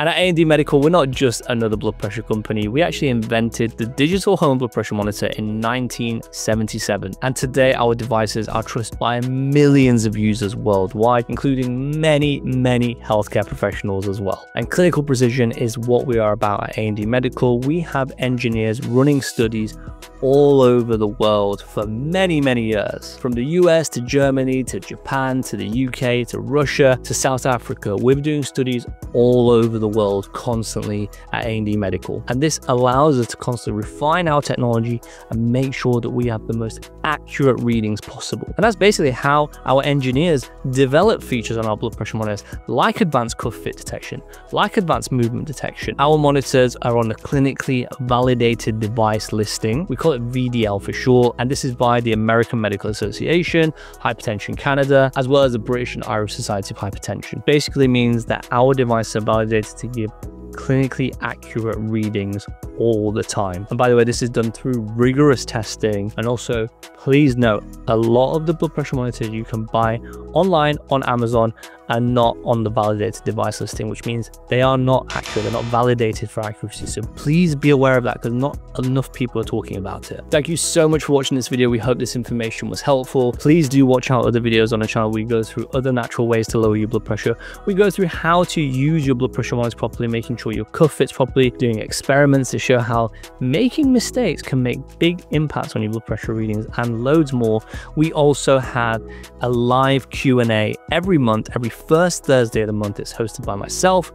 And at A&D Medical, we're not just another blood pressure company. We actually invented the digital home blood pressure monitor in 1977. And today, our devices are trusted by millions of users worldwide, including many, many healthcare professionals as well. And clinical precision is what we are about at A&D Medical. We have engineers running studies all over the world for many, many years, from the US to Germany, to Japan, to the UK, to Russia, to South Africa. We're doing studies all over the world constantly at A&D Medical. And this allows us to constantly refine our technology and make sure that we have the most accurate readings possible. And that's basically how our engineers develop features on our blood pressure monitors, like advanced cuff fit detection, like advanced movement detection. Our monitors are on a clinically validated device listing. We call it VDL for short, and this is by the American Medical Association, Hypertension Canada, as well as the British and Irish Society of Hypertension. Basically means that our devices are validated to give clinically accurate readings all the time. And by the way, this is done through rigorous testing. And also, please note, a lot of the blood pressure monitors you can buy online on Amazon are not on the validated device listing, which means they are not accurate. They're not validated for accuracy. So please be aware of that, because not enough people are talking about it. Thank you so much for watching this video. We hope this information was helpful. Please do watch out other videos on the channel. We go through other natural ways to lower your blood pressure. We go through how to use your blood pressure monitors properly, making sure your cuff fits properly, doing experiments to show how making mistakes can make big impacts on your blood pressure readings, and loads more. We also have a live Q&A every month, every first Thursday of the month. It's hosted by myself.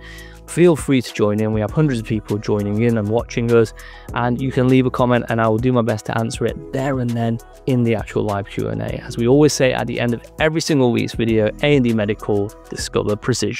Feel free to join in. We have hundreds of people joining in and watching us, and you can leave a comment and I will do my best to answer it there and then in the actual live Q&A. As we always say at the end of every single week's video, A&D Medical, discover precision.